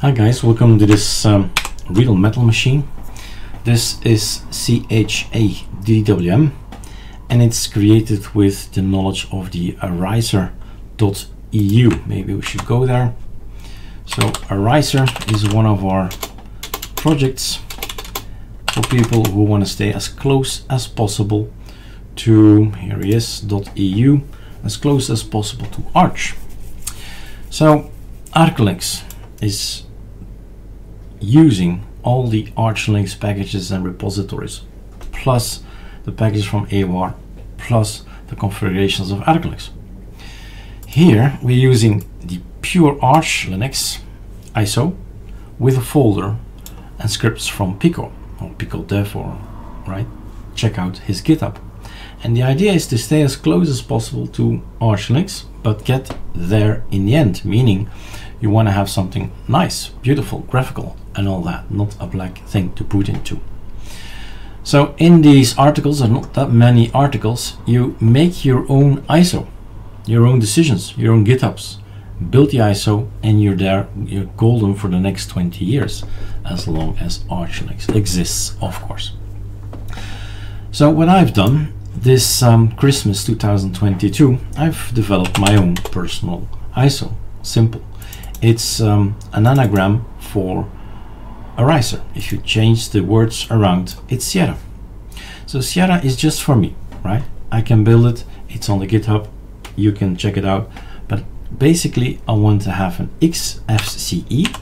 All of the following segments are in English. Hi guys, welcome to this real metal machine. This is CHADWM and it's created with the knowledge of the Ariser.eu. Maybe we should go there. So Ariser is one of our projects for people who want to stay as close as possible to, here he is, .eu, as close as possible to Arch. So ArcoLinux is using all the Arch Linux packages and repositories, plus the packages from AUR, plus the configurations of ArcoLinux. Here we're using the pure Arch Linux ISO with a folder and scripts from Piko or Pikodev, or right. Check out his GitHub. And the idea is to stay as close as possible to Arch Linux, but get there in the end, meaning you want to have something nice, beautiful, graphical and all that, not a black thing to put into. So in these articles, and not that many articles, you make your own ISO, your own decisions, your own GitHubs, build the ISO and you're there, you're golden for the next 20 years, as long as Arch Linux exists, of course. So what I've done this Christmas 2022, I've developed my own personal ISO, simple. It's an anagram for Ariser. If you change the words around, it's Sierra. So Sierra is just for me, right? I can build it, it's on the GitHub, you can check it out. But basically I want to have an XFCE,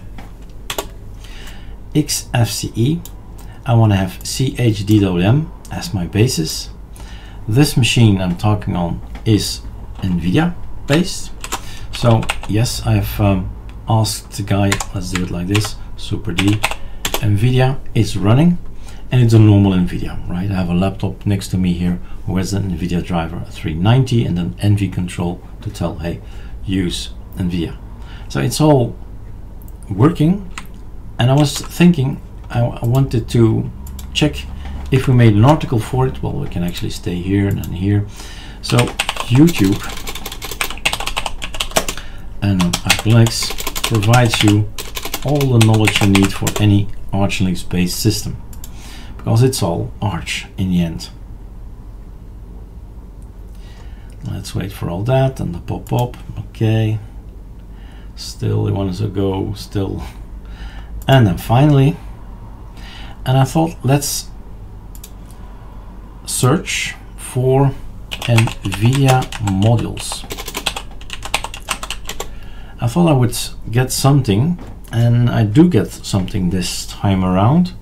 I want to have CHDWM as my basis. This machine I'm talking on is NVIDIA based. So yes, I've asked the guy, let's do it like this, super D, NVIDIA is running, and it's a normal NVIDIA, right? I have a laptop next to me here who has an NVIDIA driver, a 390, and an NV control to tell, hey, use NVIDIA. So it's all working, and I was thinking, I wanted to check if we made an article for it. Well, we can actually stay here and then here. So YouTube and ArcoLinux provides you all the knowledge you need for any Arch Linux based system, because it's all Arch in the end. Let's wait for all that and the pop-up. Okay, still it wants to go still, and then finally, and I thought, let's search for NVIDIA modules. I thought I would get something, and I do get something this time around,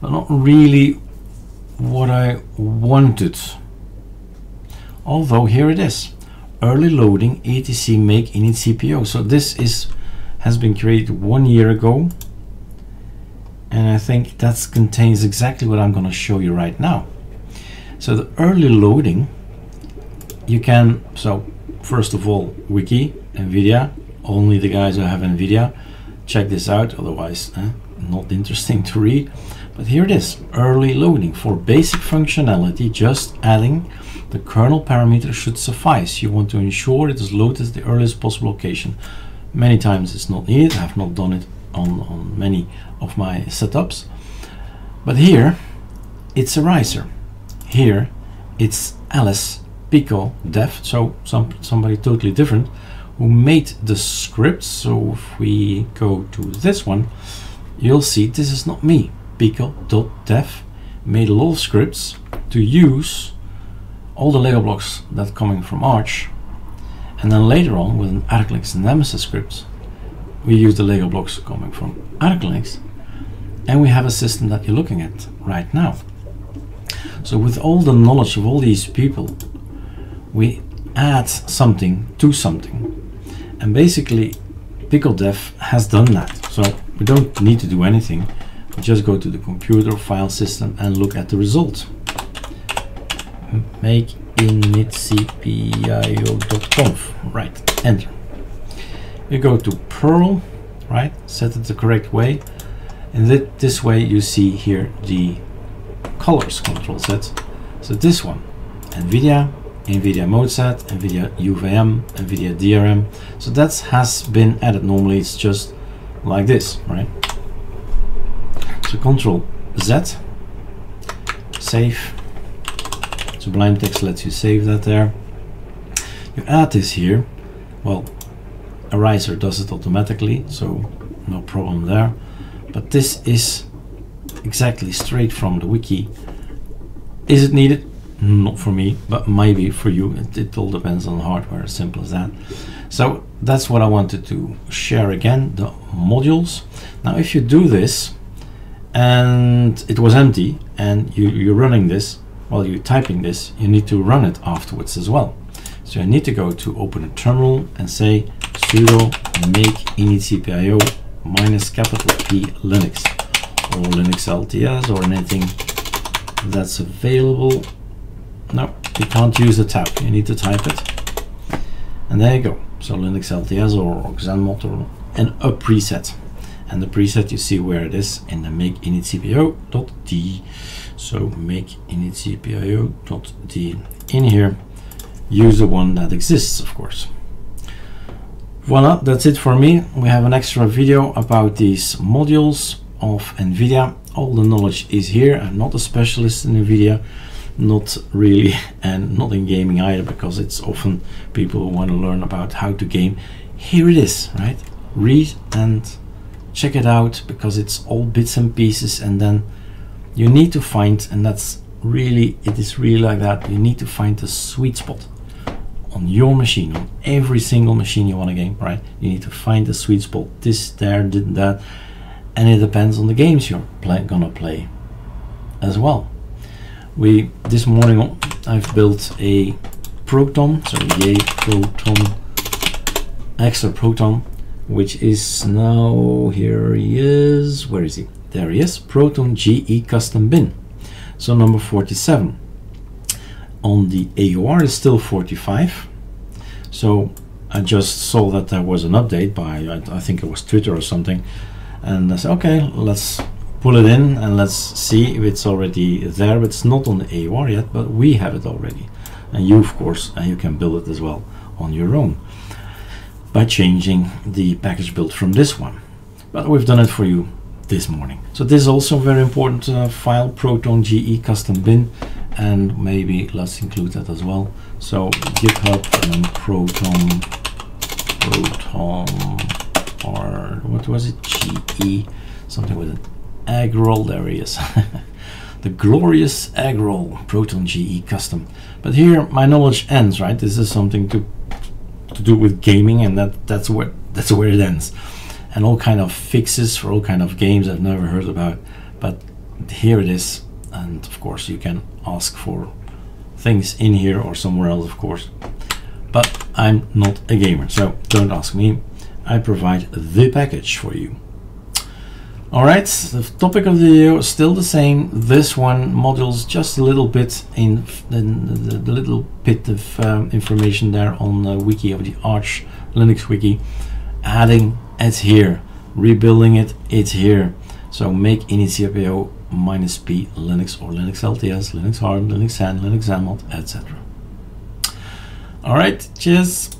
but not really what I wanted. Although here it is, early loading etc make init CPO. So this has been created 1 year ago, and I think that contains exactly what I'm going to show you right now. So the early loading, you can, so first of all, wiki, NVIDIA, only the guys who have NVIDIA, check this out, otherwise not interesting to read. But here it is, early loading for basic functionality, just adding the kernel parameter should suffice. You want to ensure it is loaded at the earliest possible location. Many times it's not needed, I have not done it on many of my setups. But here, it's Ariser. Here it's Alice Piko Dev, so somebody totally different who made the script. So if we go to this one, you'll see this is not me. Piko.dev made a lot of scripts to use all the Lego blocks that are coming from Arch, and then later on with an ArcoLinux Nemesis script, we use the Lego blocks coming from ArcoLinux, and we have a system that you're looking at right now. So with all the knowledge of all these people, we add something to something, and basically Pikodev has done that. So we don't need to do anything, we just go to the computer file system and look at the result. Make init cpio.conf, right, enter. You go to Perl, right, set it the correct way, and this way you see here the colors, control set. So this one, NVIDIA, NVIDIA_modeset, NVIDIA_uvm, NVIDIA_drm. So that has been added. Normally it's just like this, right? So Control Z, save. Sublime Text lets you save that there. You add this here. Well, Ariser does it automatically, so no problem there. But this is exactly straight from the wiki. Is it needed? Not for me, but maybe for you. It all depends on hardware, as simple as that. So that's what I wanted to share again, the modules. Now if you do this and it was empty and you're running this while you're typing this, you need to run it afterwards as well. So you need to go to open a terminal and say sudo make initcpio -P linux or Linux LTS or anything that's available. No, you can't use the tab, you need to type it. And there you go. So Linux LTS or Xenmod or a preset. And the preset you see where it is in the make initcpio.d. So make initcpio.d in here. Use the one that exists, of course. Voila, that's it for me. We have an extra video about these modules of NVIDIA. All the knowledge is here. I'm not a specialist in NVIDIA. Not really, and not in gaming either, because it's often people who want to learn about how to game. Here it is, right? Read and check it out, because it's all bits and pieces, and then you need to find, and that's really, it is really like that, you need to find the sweet spot on your machine, on every single machine you want to game, right? You need to find the sweet spot, this, there, did that, and it depends on the games you're gonna play as well. This morning I've built a Proton, so yay Proton, extra Proton, which is now, here he is, where is he? There he is, Proton GE custom bin, so number 47. On the AUR is still 45, so I just saw that there was an update by, I think it was Twitter or something, and I said, okay, let's pull it in and let's see if it's already there. It's not on the AUR yet, but we have it already, and you, of course, and you can build it as well on your own by changing the package build from this one. But we've done it for you this morning. So this is also a very important file, Proton GE custom bin, and maybe let's include that as well. So GitHub and Proton or what was it, GE something with it. EggroL, there he is. The glorious EggroL Proton GE custom. But here my knowledge ends, right? This is something to do with gaming, and that's where it ends. And all kind of fixes for all kind of games I've never heard about. But here it is, and of course you can ask for things in here or somewhere else, of course. But I'm not a gamer, so don't ask me. I provide the package for you. Alright, the topic of the video is still the same. This one, modules, just a little bit of information there on the wiki of the Arch Linux wiki. Adding, it's here. Rebuilding it, it's here. So make initcpio -P Linux or Linux LTS, Linux Hard, Linux Hand, Linux Xenmod, etc. Alright, cheers!